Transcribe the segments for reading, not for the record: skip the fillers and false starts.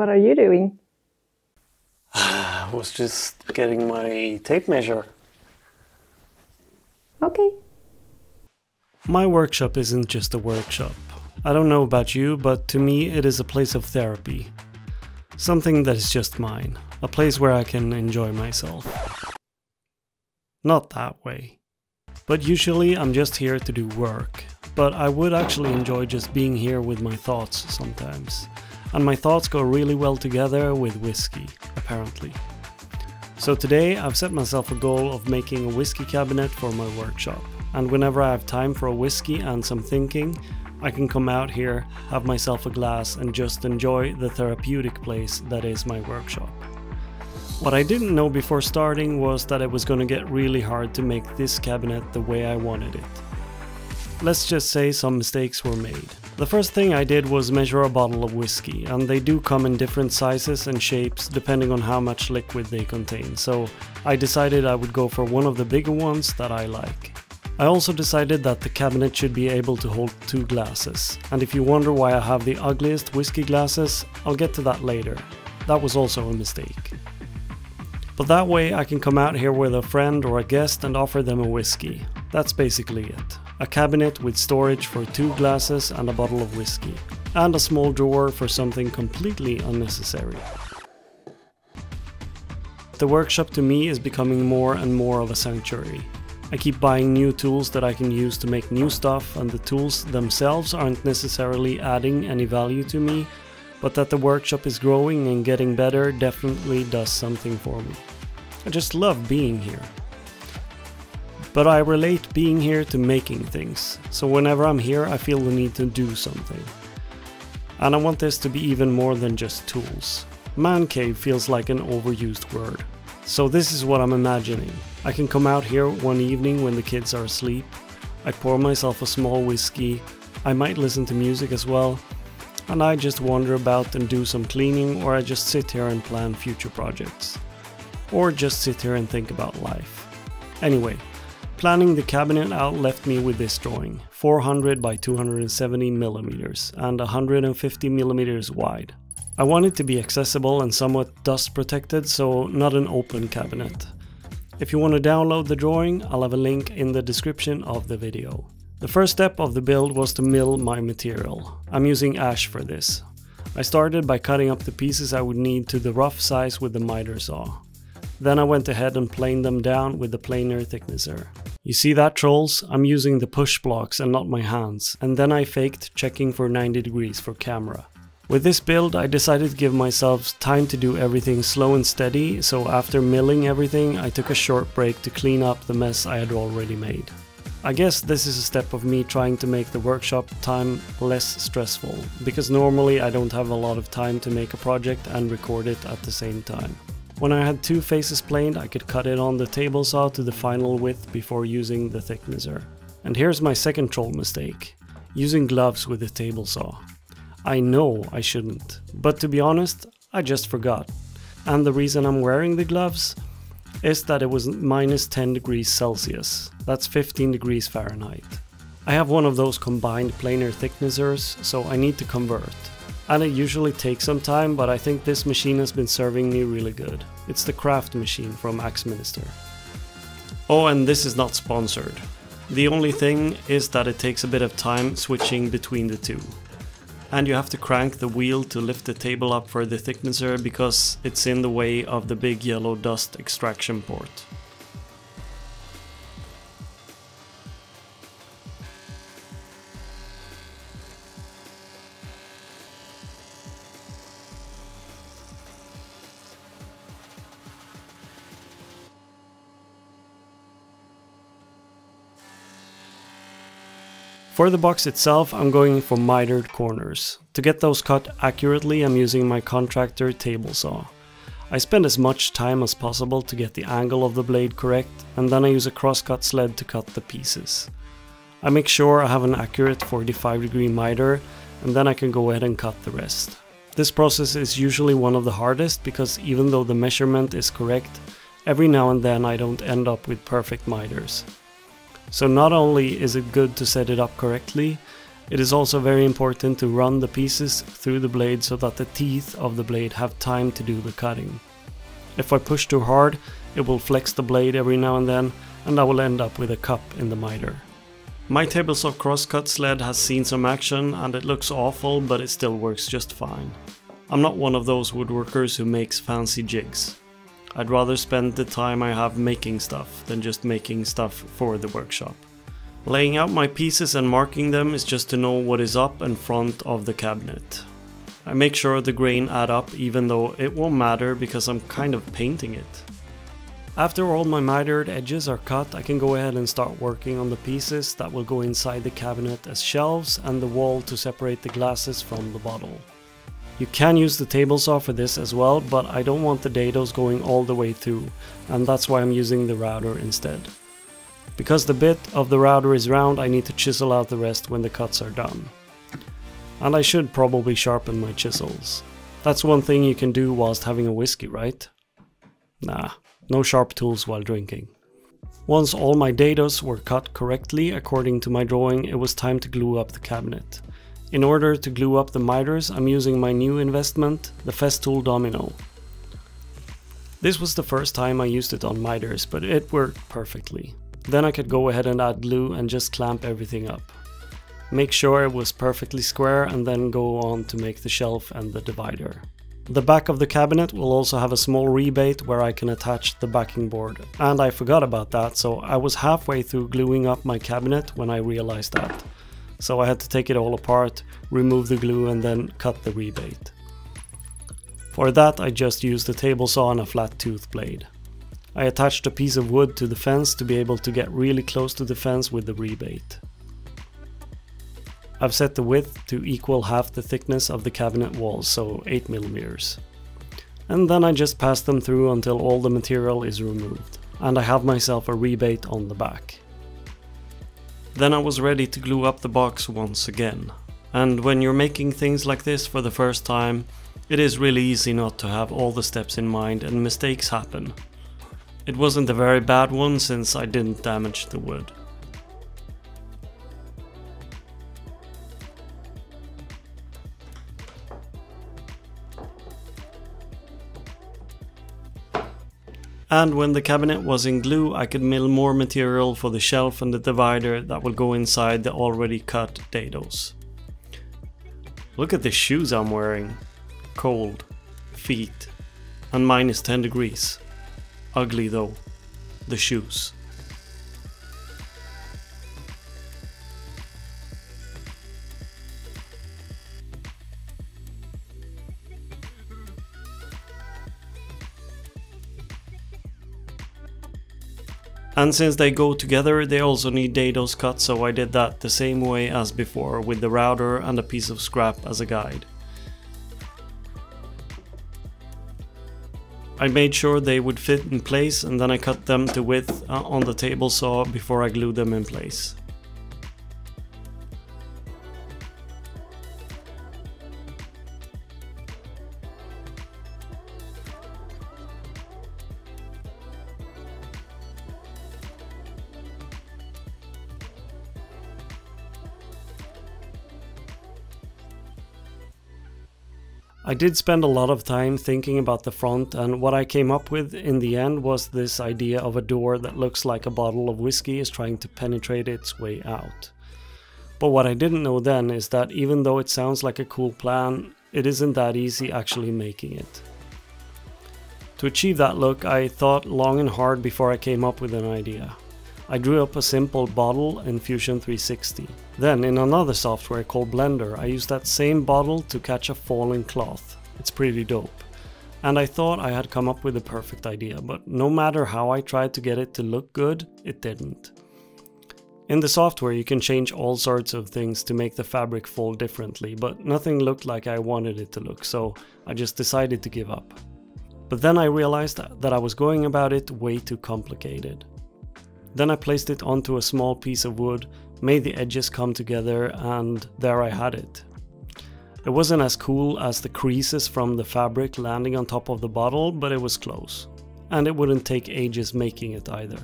What are you doing? I was just getting my tape measure. Okay. My workshop isn't just a workshop. I don't know about you, but to me it is a place of therapy. Something that is just mine. A place where I can enjoy myself. Not that way. But usually I'm just here to do work. But I would actually enjoy just being here with my thoughts sometimes. And my thoughts go really well together with whiskey, apparently. So today I've set myself a goal of making a whiskey cabinet for my workshop. And whenever I have time for a whiskey and some thinking, I can come out here, have myself a glass and just enjoy the therapeutic place that is my workshop. What I didn't know before starting was that it was going to get really hard to make this cabinet the way I wanted it. Let's just say some mistakes were made. The first thing I did was measure a bottle of whiskey, and they do come in different sizes and shapes depending on how much liquid they contain, so I decided I would go for one of the bigger ones that I like. I also decided that the cabinet should be able to hold 2 glasses, and if you wonder why I have the ugliest whiskey glasses, I'll get to that later. That was also a mistake. But that way I can come out here with a friend or a guest and offer them a whiskey. That's basically it. A cabinet with storage for 2 glasses and a bottle of whiskey. And a small drawer for something completely unnecessary. The workshop to me is becoming more and more of a sanctuary. I keep buying new tools that I can use to make new stuff, and the tools themselves aren't necessarily adding any value to me, but that the workshop is growing and getting better definitely does something for me. I just love being here. But I relate being here to making things, so whenever I'm here I feel the need to do something. And I want this to be even more than just tools. Man cave feels like an overused word. So this is what I'm imagining. I can come out here one evening when the kids are asleep, I pour myself a small whiskey, I might listen to music as well, and I just wander about and do some cleaning, or I just sit here and plan future projects. Or just sit here and think about life. Anyway, planning the cabinet out left me with this drawing, 400 by 270 millimeters and 150 millimeters wide. I want it to be accessible and somewhat dust protected, so not an open cabinet. If you want to download the drawing, I'll have a link in the description of the video. The first step of the build was to mill my material. I'm using ash for this. I started by cutting up the pieces I would need to the rough size with the miter saw. Then I went ahead and planed them down with the planer thicknesser. You see that, trolls? I'm using the push blocks and not my hands, and then I faked checking for 90 degrees for camera. With this build I decided to give myself time to do everything slow and steady, so after milling everything I took a short break to clean up the mess I had already made. I guess this is a step of me trying to make the workshop time less stressful, because normally I don't have a lot of time to make a project and record it at the same time. When I had 2 faces planed, I could cut it on the table saw to the final width before using the thicknesser. And here's my second troll mistake, using gloves with the table saw. I know I shouldn't, but to be honest, I just forgot. And the reason I'm wearing the gloves is that it was minus 10 degrees Celsius, that's 15 degrees Fahrenheit. I have one of those combined planar thicknessers, so I need to convert. And it usually takes some time, but I think this machine has been serving me really good. It's the Craft machine from Axe Minister. Oh, and this is not sponsored. The only thing is that it takes a bit of time switching between the two. And you have to crank the wheel to lift the table up for the thicknesser because it's in the way of the big yellow dust extraction port. For the box itself, I'm going for mitered corners. To get those cut accurately, I'm using my contractor table saw. I spend as much time as possible to get the angle of the blade correct, and then I use a crosscut sled to cut the pieces. I make sure I have an accurate 45 degree miter, and then I can go ahead and cut the rest. This process is usually one of the hardest, because even though the measurement is correct, every now and then I don't end up with perfect miters. So not only is it good to set it up correctly, It is also very important to run the pieces through the blade so that the teeth of the blade have time to do the cutting. If I push too hard, it will flex the blade every now and then, and I will end up with a cup in the miter. My Tabletop Crosscut sled has seen some action and it looks awful, but it still works just fine. I'm not one of those woodworkers who makes fancy jigs. I'd rather spend the time I have making stuff than just making stuff for the workshop. Laying out my pieces and marking them is just to know what is up and front of the cabinet. I make sure the grain add up, even though it won't matter because I'm kind of painting it. After all my mitered edges are cut, I can go ahead and start working on the pieces that will go inside the cabinet as shelves and the wall to separate the glasses from the bottle. You can use the table saw for this as well, but I don't want the dados going all the way through, and that's why I'm using the router instead. Because the bit of the router is round, I need to chisel out the rest when the cuts are done. And I should probably sharpen my chisels. That's one thing you can do whilst having a whiskey, right? Nah, no sharp tools while drinking. Once all my dados were cut correctly according to my drawing, it was time to glue up the cabinet. In order to glue up the miters, I'm using my new investment, the Festool Domino. This was the first time I used it on miters, but it worked perfectly. Then I could go ahead and add glue and just clamp everything up. Make sure it was perfectly square and then go on to make the shelf and the divider. The back of the cabinet will also have a small rebate where I can attach the backing board. And I forgot about that, so I was halfway through gluing up my cabinet when I realized that. So I had to take it all apart, remove the glue and then cut the rebate. For that I just used a table saw and a flat tooth blade. I attached a piece of wood to the fence to be able to get really close to the fence with the rebate. I've set the width to equal half the thickness of the cabinet walls, so 8 mm. And then I just pass them through until all the material is removed, and I have myself a rebate on the back. Then I was ready to glue up the box once again. And when you're making things like this for the first time, it is really easy not to have all the steps in mind and mistakes happen. It wasn't a very bad one since I didn't damage the wood. And when the cabinet was in glue, I could mill more material for the shelf and the divider that will go inside the already cut dados. Look at the shoes I'm wearing. Cold. Feet. And -10 degrees. Ugly though. The shoes. And since they go together, they also need dados cut, so I did that the same way as before, with the router and a piece of scrap as a guide. I made sure they would fit in place and then I cut them to width on the table saw before I glued them in place. I did spend a lot of time thinking about the front, and what I came up with in the end was this idea of a door that looks like a bottle of whiskey is trying to penetrate its way out. But what I didn't know then is that even though it sounds like a cool plan, it isn't that easy actually making it. To achieve that look, I thought long and hard before I came up with an idea. I drew up a simple bottle in Fusion 360. Then in another software called Blender, I used that same bottle to catch a falling cloth. It's pretty dope. And I thought I had come up with the perfect idea, but no matter how I tried to get it to look good, it didn't. In the software you can change all sorts of things to make the fabric fall differently, but nothing looked like I wanted it to look, so I just decided to give up. But then I realized that I was going about it way too complicated. Then I placed it onto a small piece of wood, made the edges come together, and there I had it. It wasn't as cool as the creases from the fabric landing on top of the bottle, but it was close. And it wouldn't take ages making it either.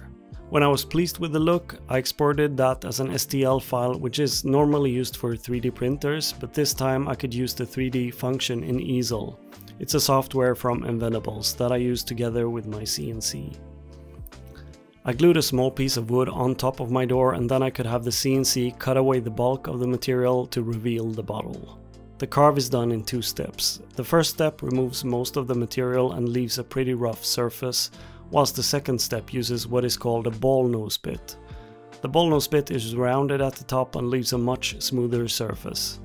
When I was pleased with the look, I exported that as an STL file, which is normally used for 3D printers, but this time I could use the 3D function in Easel. It's a software from Inventables that I use together with my CNC. I glued a small piece of wood on top of my door, and then I could have the CNC cut away the bulk of the material to reveal the bottle. The carve is done in two steps. The first step removes most of the material and leaves a pretty rough surface, whilst the second step uses what is called a ball nose bit. The ball nose bit is rounded at the top and leaves a much smoother surface.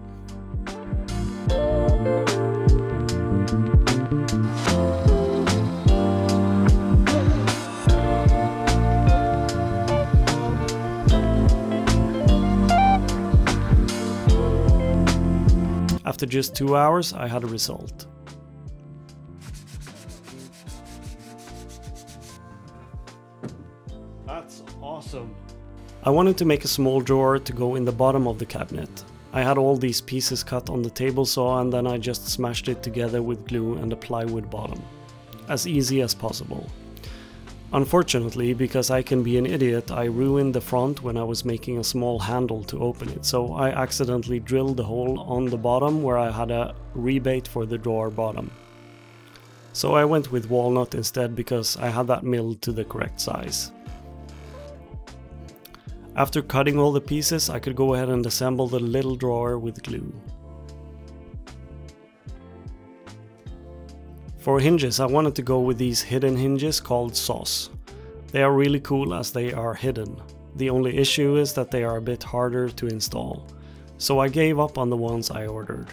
After just 2 hours, I had a result. That's awesome. I wanted to make a small drawer to go in the bottom of the cabinet. I had all these pieces cut on the table saw, and then I just smashed it together with glue and a plywood bottom. As easy as possible. Unfortunately, because I can be an idiot, I ruined the front when I was making a small handle to open it, so I accidentally drilled the hole on the bottom where I had a rebate for the drawer bottom. So I went with walnut instead because I had that milled to the correct size. After cutting all the pieces, I could go ahead and assemble the little drawer with glue. For hinges, I wanted to go with these hidden hinges called Sauce. They are really cool as they are hidden. The only issue is that they are a bit harder to install. So I gave up on the ones I ordered.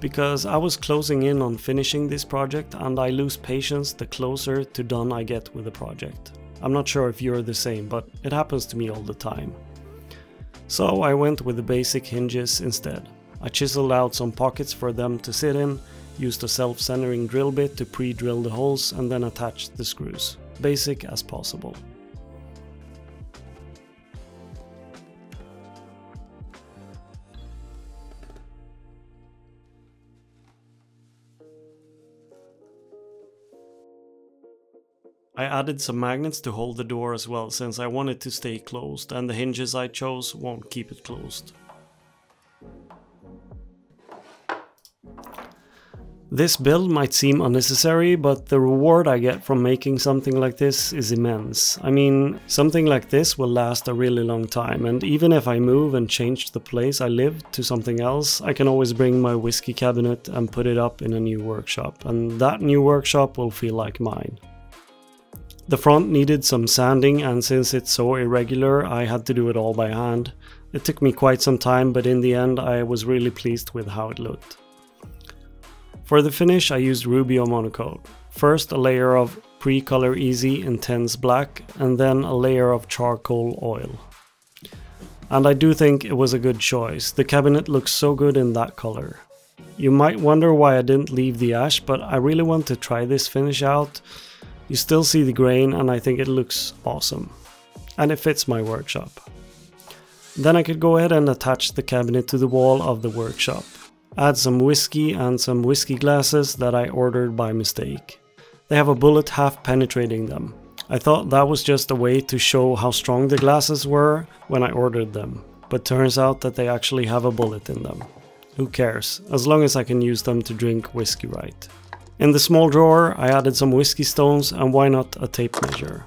Because I was closing in on finishing this project, and I lose patience the closer to done I get with a project. I'm not sure if you're the same, but it happens to me all the time. So I went with the basic hinges instead. I chiseled out some pockets for them to sit in, used a self-centering drill bit to pre-drill the holes, and then attached the screws. Basic as possible. I added some magnets to hold the door as well, since I wanted to stay closed, and the hinges I chose won't keep it closed. This build might seem unnecessary, but the reward I get from making something like this is immense. I mean, something like this will last a really long time, and even if I move and change the place I live to something else, I can always bring my whiskey cabinet and put it up in a new workshop, and that new workshop will feel like mine. The front needed some sanding, and since it's so irregular, I had to do it all by hand. It took me quite some time, but in the end I was really pleased with how it looked. For the finish, I used Rubio Monocoat. First a layer of Pre-Color Easy Intense Black, and then a layer of Charcoal Oil. And I do think it was a good choice. The cabinet looks so good in that color. You might wonder why I didn't leave the ash, but I really want to try this finish out. You still see the grain, and I think it looks awesome. And it fits my workshop. Then I could go ahead and attach the cabinet to the wall of the workshop. Add some whiskey and some whiskey glasses that I ordered by mistake. They have a bullet half penetrating them. I thought that was just a way to show how strong the glasses were when I ordered them, but turns out that they actually have a bullet in them. Who cares, as long as I can use them to drink whiskey right. In the small drawer, I added some whiskey stones, and why not a tape measure.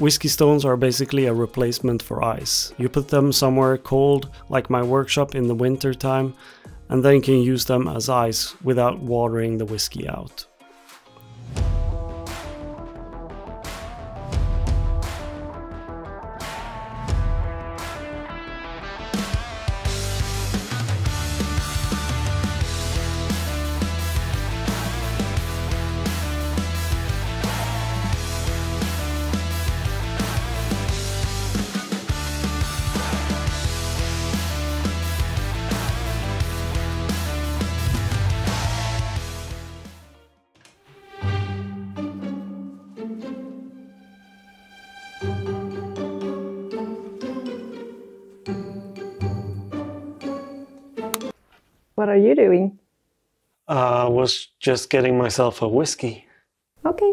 Whiskey stones are basically a replacement for ice. You put them somewhere cold, like my workshop in the winter time, and then you can use them as ice without watering the whiskey out. What are you doing? I was just getting myself a whiskey. Okay.